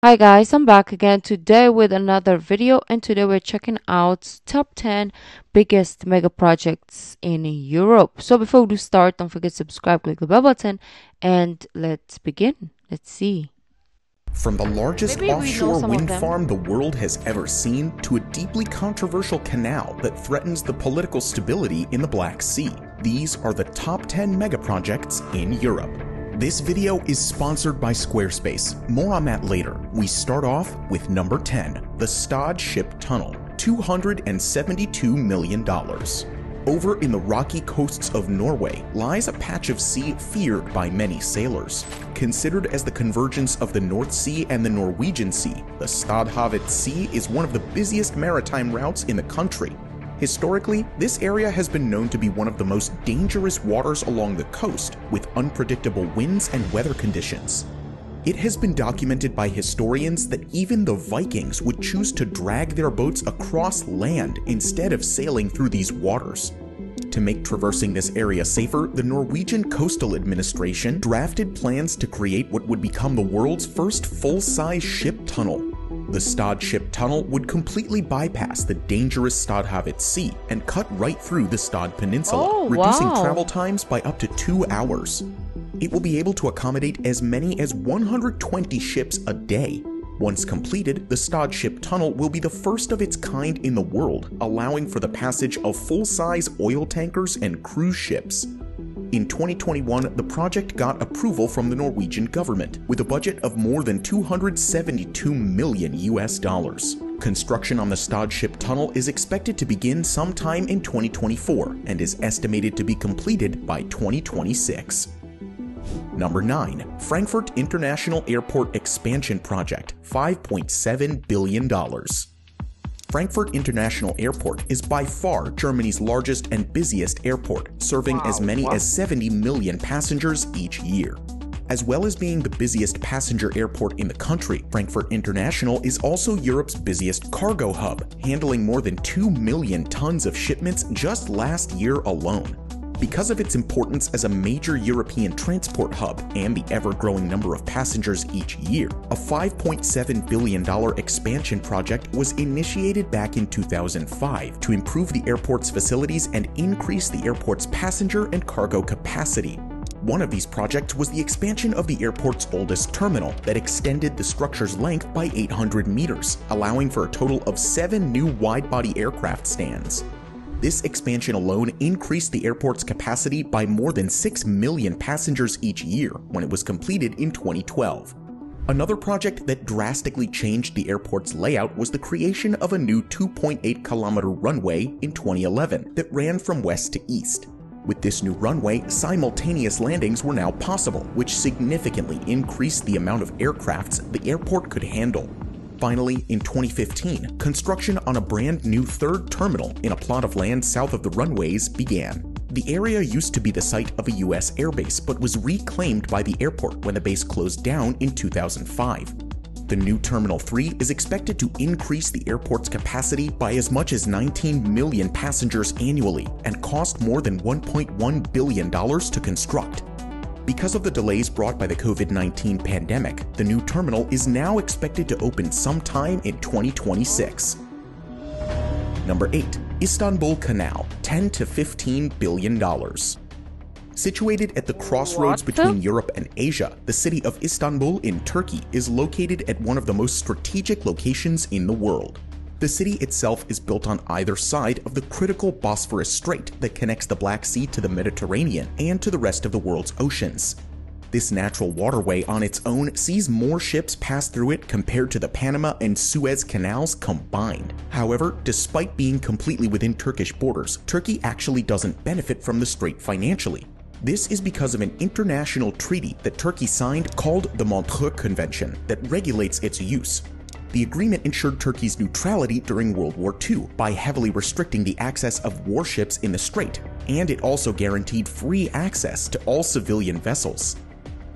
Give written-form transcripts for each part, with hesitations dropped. Hi guys, I'm back again today with another video, and today we're checking out top 10 biggest mega projects in Europe. So before we do start, don't forget to subscribe, click the bell button, and let's begin. Let's see. From the largest offshore wind farm the world has ever seen to a deeply controversial canal that threatens the political stability in the Black Sea, these are the top 10 mega projects in Europe. This video is sponsored by Squarespace. More on that later. We start off with number 10, the Stad Ship Tunnel, $272 million. Over in the rocky coasts of Norway lies a patch of sea feared by many sailors. Considered as the convergence of the North Sea and the Norwegian Sea, the Stadhavet Sea is one of the busiest maritime routes in the country. Historically, this area has been known to be one of the most dangerous waters along the coast, with unpredictable winds and weather conditions. It has been documented by historians that even the Vikings would choose to drag their boats across land instead of sailing through these waters. To make traversing this area safer, the Norwegian Coastal Administration drafted plans to create what would become the world's first full-size ship tunnel. The Stad Ship Tunnel would completely bypass the dangerous Stadhavet Sea and cut right through the Stad Peninsula, reducing travel times by up to 2 hours. It will be able to accommodate as many as 120 ships a day. Once completed, the Stad Ship Tunnel will be the first of its kind in the world, allowing for the passage of full-size oil tankers and cruise ships. In 2021, the project got approval from the Norwegian government, with a budget of more than $272 million. Construction on the Stad Ship Tunnel is expected to begin sometime in 2024 and is estimated to be completed by 2026. Number 9. Frankfurt International Airport Expansion Project, $5.7 billion. Frankfurt International Airport is by far Germany's largest and busiest airport, serving as many as 70 million passengers each year. As well as being the busiest passenger airport in the country, Frankfurt International is also Europe's busiest cargo hub, handling more than 2 million tons of shipments just last year alone. Because of its importance as a major European transport hub and the ever-growing number of passengers each year, a $5.7 billion expansion project was initiated back in 2005 to improve the airport's facilities and increase the airport's passenger and cargo capacity. One of these projects was the expansion of the airport's oldest terminal that extended the structure's length by 800 meters, allowing for a total of 7 new wide-body aircraft stands. This expansion alone increased the airport's capacity by more than 6 million passengers each year when it was completed in 2012. Another project that drastically changed the airport's layout was the creation of a new 2.8-kilometer runway in 2011 that ran from west to east. With this new runway, simultaneous landings were now possible, which significantly increased the amount of aircrafts the airport could handle. Finally, in 2015, construction on a brand new third terminal in a plot of land south of the runways began. The area used to be the site of a U.S. airbase, but was reclaimed by the airport when the base closed down in 2005. The new Terminal 3 is expected to increase the airport's capacity by as much as 19 million passengers annually and cost more than $1.1 billion to construct. Because of the delays brought by the COVID-19 pandemic, the new terminal is now expected to open sometime in 2026. Number 8. Istanbul Canal, $10 to $15 billion. Situated at the crossroads between Europe and Asia, the city of Istanbul in Turkey is located at one of the most strategic locations in the world. The city itself is built on either side of the critical Bosphorus Strait that connects the Black Sea to the Mediterranean and to the rest of the world's oceans. This natural waterway on its own sees more ships pass through it compared to the Panama and Suez Canals combined. However, despite being completely within Turkish borders, Turkey actually doesn't benefit from the strait financially. This is because of an international treaty that Turkey signed called the Montreux Convention that regulates its use. The agreement ensured Turkey's neutrality during World War II by heavily restricting the access of warships in the strait, and it also guaranteed free access to all civilian vessels.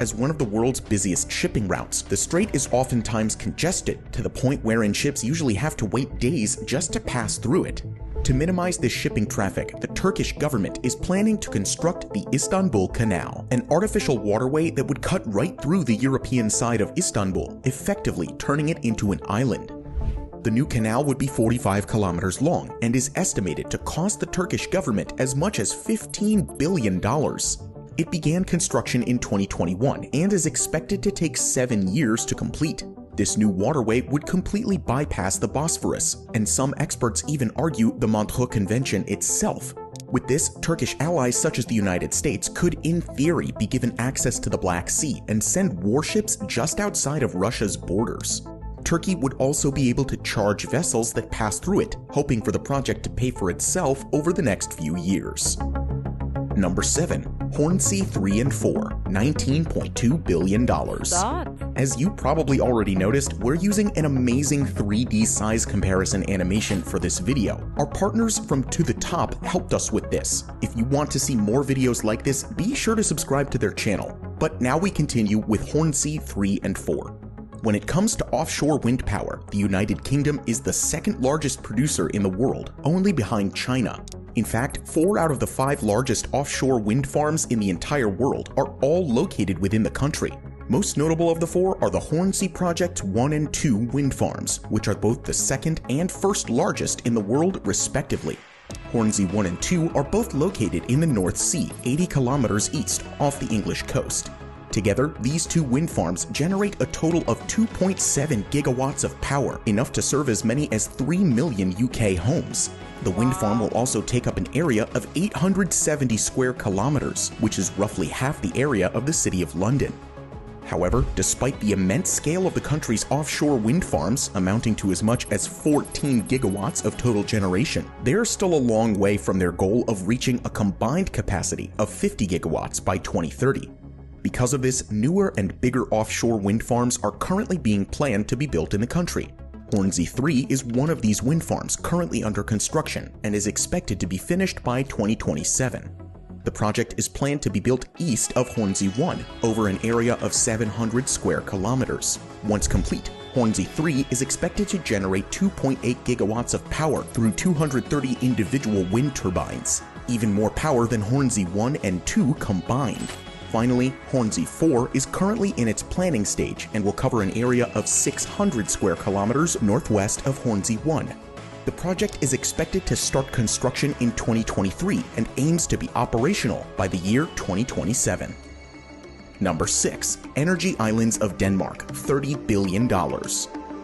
As one of the world's busiest shipping routes, the strait is oftentimes congested to the point wherein ships usually have to wait days just to pass through it. To minimize this shipping traffic, the Turkish government is planning to construct the Istanbul Canal, an artificial waterway that would cut right through the European side of Istanbul, effectively turning it into an island. The new canal would be 45 kilometers long and is estimated to cost the Turkish government as much as $15 billion. It began construction in 2021 and is expected to take 7 years to complete. This new waterway would completely bypass the Bosphorus, and some experts even argue the Montreux Convention itself. With this, Turkish allies such as the United States could, in theory, be given access to the Black Sea and send warships just outside of Russia's borders. Turkey would also be able to charge vessels that pass through it, hoping for the project to pay for itself over the next few years. Number 7. Hornsea 3 and 4, $19.2 billion. As you probably already noticed, we're using an amazing 3D size comparison animation for this video. Our partners from To The Top helped us with this. If you want to see more videos like this, be sure to subscribe to their channel. But now we continue with Hornsea 3 and 4. When it comes to offshore wind power, the United Kingdom is the second largest producer in the world, only behind China. In fact, 4 out of the 5 largest offshore wind farms in the entire world are all located within the country. Most notable of the 4 are the Hornsea Project 1 and 2 wind farms, which are both the second and first largest in the world respectively. Hornsea 1 and 2 are both located in the North Sea, 80 kilometers east off the English coast. Together, these 2 wind farms generate a total of 2.7 gigawatts of power, enough to serve as many as 3 million UK homes. The wind farm will also take up an area of 870 square kilometers, which is roughly half the area of the City of London. However, despite the immense scale of the country's offshore wind farms, amounting to as much as 14 gigawatts of total generation, they're still a long way from their goal of reaching a combined capacity of 50 gigawatts by 2030. Because of this, newer and bigger offshore wind farms are currently being planned to be built in the country. Hornsea 3 is one of these wind farms currently under construction and is expected to be finished by 2027. The project is planned to be built east of Hornsea 1 over an area of 700 square kilometers. Once complete, Hornsea 3 is expected to generate 2.8 gigawatts of power through 230 individual wind turbines, even more power than Hornsea 1 and 2 combined. Finally, Hornsea 4 is currently in its planning stage and will cover an area of 600 square kilometers northwest of Hornsea 1. The project is expected to start construction in 2023 and aims to be operational by the year 2027. Number 6. Energy Islands of Denmark, $30 billion.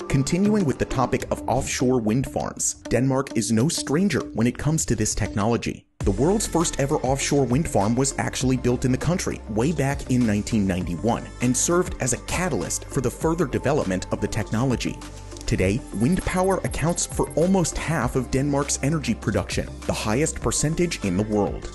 Continuing with the topic of offshore wind farms, Denmark is no stranger when it comes to this technology. The world's first ever offshore wind farm was actually built in the country way back in 1991 and served as a catalyst for the further development of the technology. Today, wind power accounts for almost half of Denmark's energy production, the highest percentage in the world.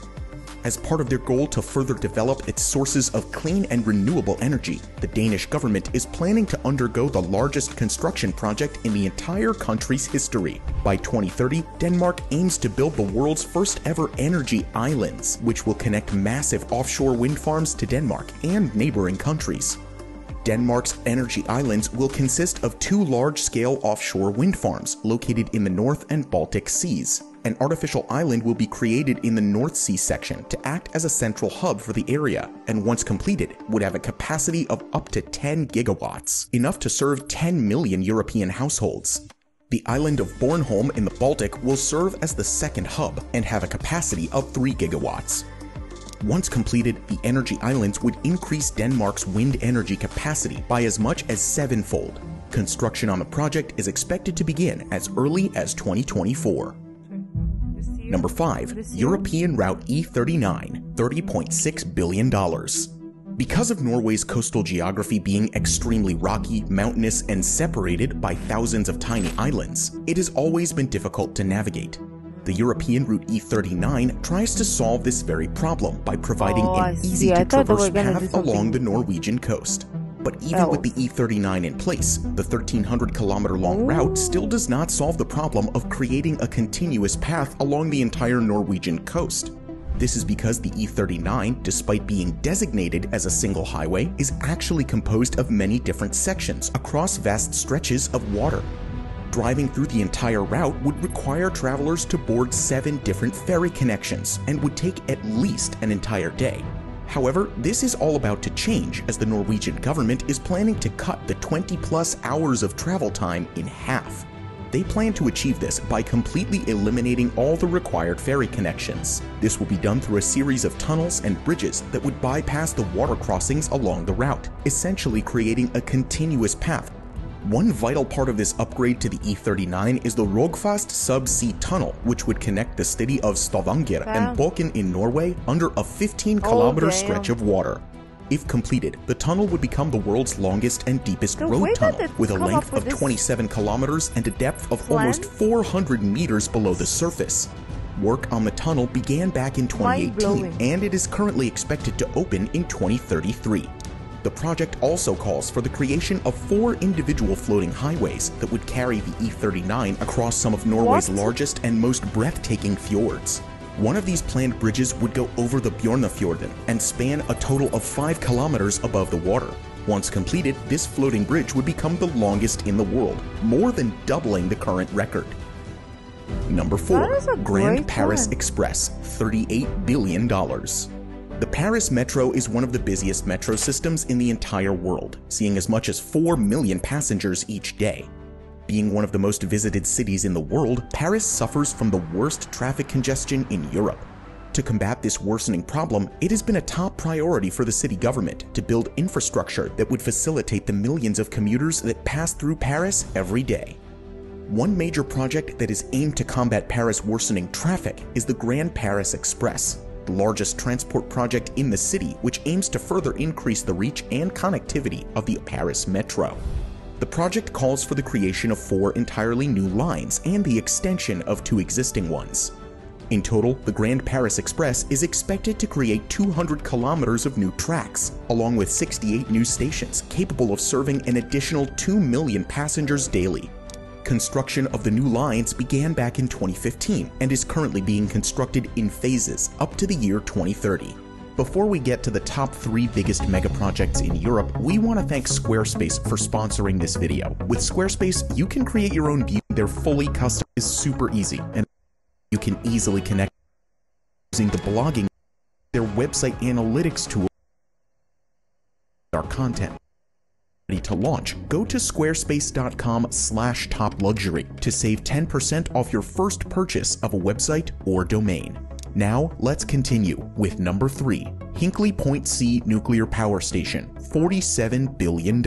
As part of their goal to further develop its sources of clean and renewable energy, the Danish government is planning to undergo the largest construction project in the entire country's history. By 2030, Denmark aims to build the world's first ever energy islands, which will connect massive offshore wind farms to Denmark and neighboring countries. Denmark's energy islands will consist of 2 large-scale offshore wind farms located in the North and Baltic Seas. An artificial island will be created in the North Sea section to act as a central hub for the area, and once completed, would have a capacity of up to 10 gigawatts, enough to serve 10 million European households. The island of Bornholm in the Baltic will serve as the second hub and have a capacity of 3 gigawatts. Once completed, the energy islands would increase Denmark's wind energy capacity by as much as 7-fold. Construction on the project is expected to begin as early as 2024. Number 5. European Route E39, $30.6 billion. Because of Norway's coastal geography being extremely rocky, mountainous, and separated by thousands of tiny islands, it has always been difficult to navigate. The European Route E39 tries to solve this very problem by providing an easy-to-traverse path along the Norwegian coast. But even with the E39 in place, the 1,300-kilometer-long route still does not solve the problem of creating a continuous path along the entire Norwegian coast. This is because the E39, despite being designated as a single highway, is actually composed of many different sections across vast stretches of water. Driving through the entire route would require travelers to board 7 different ferry connections and would take at least an entire day. However, this is all about to change as the Norwegian government is planning to cut the 20-plus hours of travel time in half. They plan to achieve this by completely eliminating all the required ferry connections. This will be done through a series of tunnels and bridges that would bypass the water crossings along the route, essentially creating a continuous path. One vital part of this upgrade to the E39 is the Rogfast subsea tunnel, which would connect the city of Stavanger and Bokken in Norway under a 15-kilometer stretch of water. If completed, the tunnel would become the world's longest and deepest road tunnel, with a length of 27 kilometers and a depth of almost 400 meters below the surface. Work on the tunnel began back in 2018, and it is currently expected to open in 2033. The project also calls for the creation of 4 individual floating highways that would carry the E39 across some of Norway's largest and most breathtaking fjords. One of these planned bridges would go over the Bjørnafjorden and span a total of 5 kilometers above the water. Once completed, this floating bridge would become the longest in the world, more than doubling the current record. Number 4, Grand Paris Express, $38 billion. The Paris Metro is one of the busiest metro systems in the entire world, seeing as much as 4 million passengers each day. Being one of the most visited cities in the world, Paris suffers from the worst traffic congestion in Europe. To combat this worsening problem, it has been a top priority for the city government to build infrastructure that would facilitate the millions of commuters that pass through Paris every day. One major project that is aimed to combat Paris' worsening traffic is the Grand Paris Express, the largest transport project in the city, which aims to further increase the reach and connectivity of the Paris Metro. The project calls for the creation of 4 entirely new lines and the extension of 2 existing ones. In total, the Grand Paris Express is expected to create 200 kilometers of new tracks, along with 68 new stations capable of serving an additional 2 million passengers daily. Construction of the new lines began back in 2015 and is currently being constructed in phases up to the year 2030. Before we get to the top 3 biggest megaprojects in Europe, we want to thank Squarespace for sponsoring this video. With Squarespace, you can create your own view. They're fully custom, is super easy, and you can easily connect using the blogging, their website analytics tool, our content. Ready to launch, go to squarespace.com/topluxury to save 10% off your first purchase of a website or domain. Now let's continue with number 3, Hinkley Point C Nuclear Power Station, $47 billion.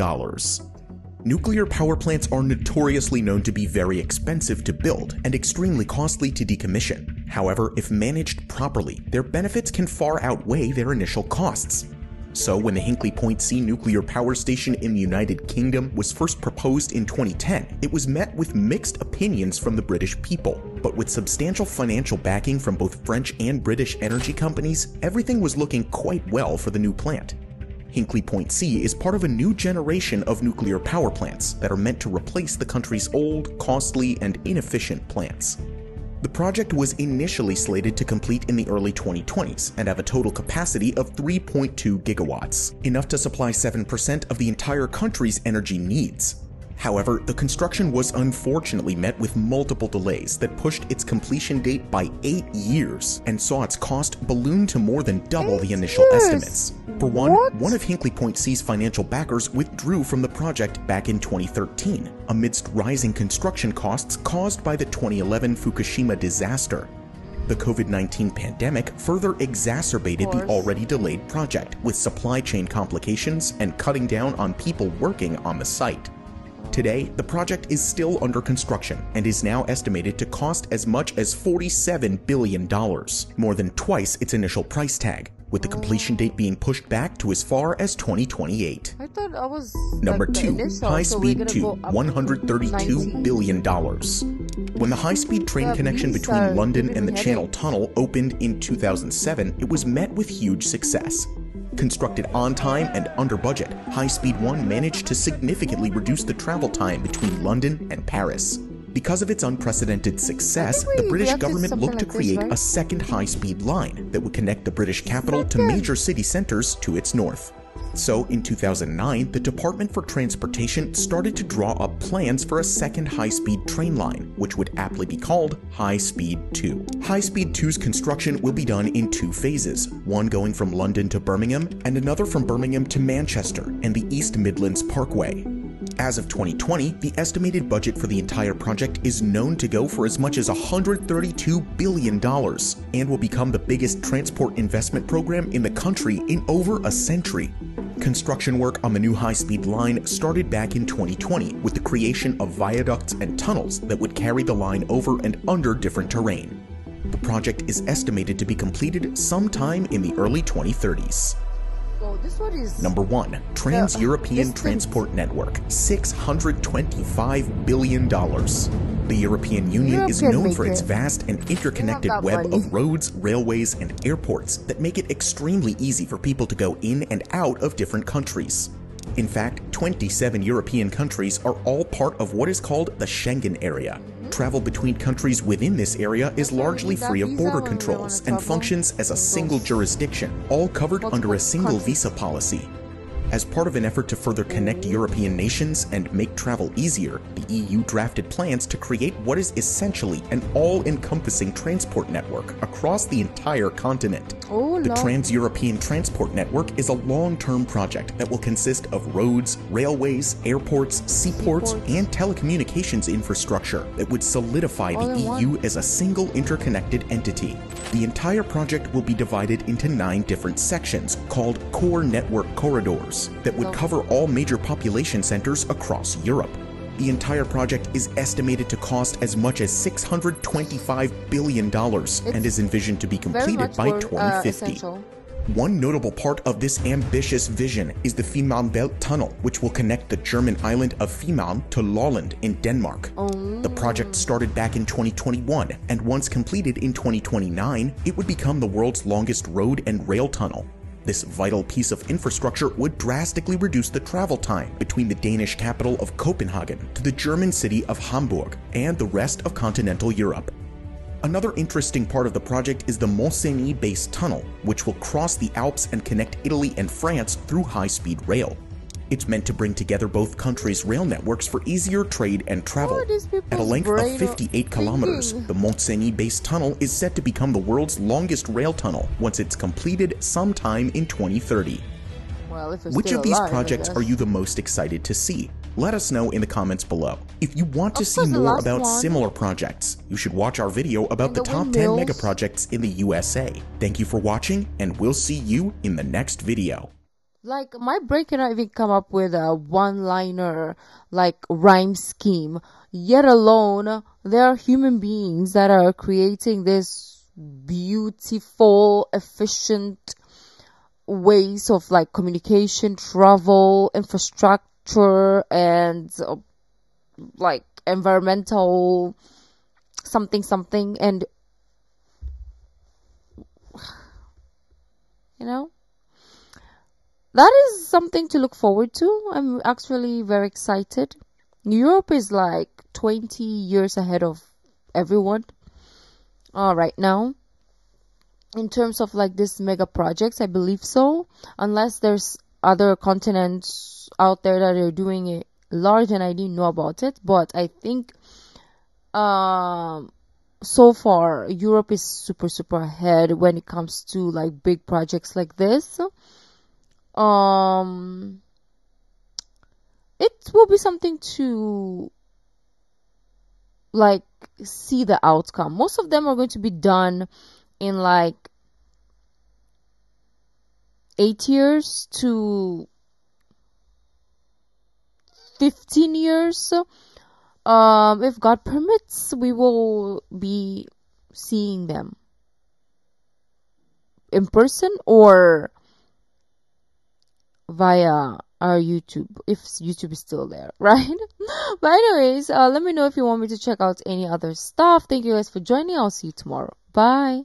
Nuclear power plants are notoriously known to be very expensive to build and extremely costly to decommission. However, if managed properly, their benefits can far outweigh their initial costs. So when the Hinkley Point C nuclear power station in the United Kingdom was first proposed in 2010, it was met with mixed opinions from the British people. But with substantial financial backing from both French and British energy companies, everything was looking quite well for the new plant. Hinkley Point C is part of a new generation of nuclear power plants that are meant to replace the country's old, costly, and inefficient plants. The project was initially slated to complete in the early 2020s and have a total capacity of 3.2 gigawatts, enough to supply 7% of the entire country's energy needs. However, the construction was unfortunately met with multiple delays that pushed its completion date by 8 years and saw its cost balloon to more than double the initial estimates. For one, one of Hinkley Point C's financial backers withdrew from the project back in 2013, amidst rising construction costs caused by the 2011 Fukushima disaster. The COVID-19 pandemic further exacerbated the already delayed project, with supply chain complications and cutting down on people working on the site. Today, the project is still under construction and is now estimated to cost as much as $47 billion, more than twice its initial price tag, with the completion date being pushed back to as far as 2028. Number 2, High Speed 2, $132 billion. When the high-speed train connection between London and the Channel Tunnel opened in 2007, it was met with huge success. Constructed on time and under budget, High Speed 1 managed to significantly reduce the travel time between London and Paris. Because of its unprecedented success, the British government looked to create a second high-speed line that would connect the British capital to major city centers to its north. So in 2009, the Department for Transportation started to draw up plans for a second high-speed train line, which would aptly be called High Speed 2. High Speed 2's construction will be done in two phases, one going from London to Birmingham and another from Birmingham to Manchester and the East Midlands Parkway. As of 2020, the estimated budget for the entire project is known to go for as much as $132 billion and will become the biggest transport investment program in the country in over a century. Construction work on the new high-speed line started back in 2020 with the creation of viaducts and tunnels that would carry the line over and under different terrain. The project is estimated to be completed sometime in the early 2030s. Number 1. Trans-European Transport Network, $625 billion. The European Union is known for its vast and interconnected web of roads, railways, and airports that make it extremely easy for people to go in and out of different countries. In fact, 27 European countries are all part of what is called the Schengen Area. Travel between countries within this area is largely free of border controls and functions as a single jurisdiction, all covered under a single visa policy. As part of an effort to further connect European nations and make travel easier, the EU drafted plans to create what is essentially an all-encompassing transport network across the entire continent. The Trans-European Transport Network is a long-term project that will consist of roads, railways, airports, seaports, and telecommunications infrastructure that would solidify the EU as a single interconnected entity. The entire project will be divided into 9 different sections called Core Network Corridors that would cover all major population centers across Europe. The entire project is estimated to cost as much as $625 billion and is envisioned to be completed by 2050. One notable part of this ambitious vision is the Fehmarn Belt Tunnel, which will connect the German island of Fehmarn to Lolland in Denmark. The project started back in 2021, and once completed in 2029, it would become the world's longest road and rail tunnel. This vital piece of infrastructure would drastically reduce the travel time between the Danish capital of Copenhagen to the German city of Hamburg and the rest of continental Europe. Another interesting part of the project is the Mont Cenis base tunnel, which will cross the Alps and connect Italy and France through high-speed rail. It's meant to bring together both countries' rail networks for easier trade and travel. At a length of 58 kilometers, the Mont Cenis base tunnel is set to become the world's longest rail tunnel once it's completed sometime in 2030. Which of these projects are you the most excited to see? Let us know in the comments below. If you want to see more about similar projects, you should watch our video about the top 10 mega projects in the USA. Thank you for watching, and we'll see you in the next video. Like, my brain cannot even come up with a one-liner, like, rhyme scheme, yet alone there are human beings that are creating this beautiful, efficient ways of, like, communication, travel, infrastructure, and like environmental something, and you know, that is something to look forward to. I'm actually very excited. Europe is like 20 years ahead of everyone right now in terms of like these mega projects. I believe so, unless there's other continents out there that are doing it large and I didn't know about it, but I think so far Europe is super ahead when it comes to like big projects like this. It will be something to like see the outcome. Most of them are going to be done in like 8 years to 15 years. If God permits, we will be seeing them in person or via our YouTube, if YouTube is still there, right? But anyways, let me know if you want me to check out any other stuff. Thank you guys for joining. I'll see you tomorrow. Bye.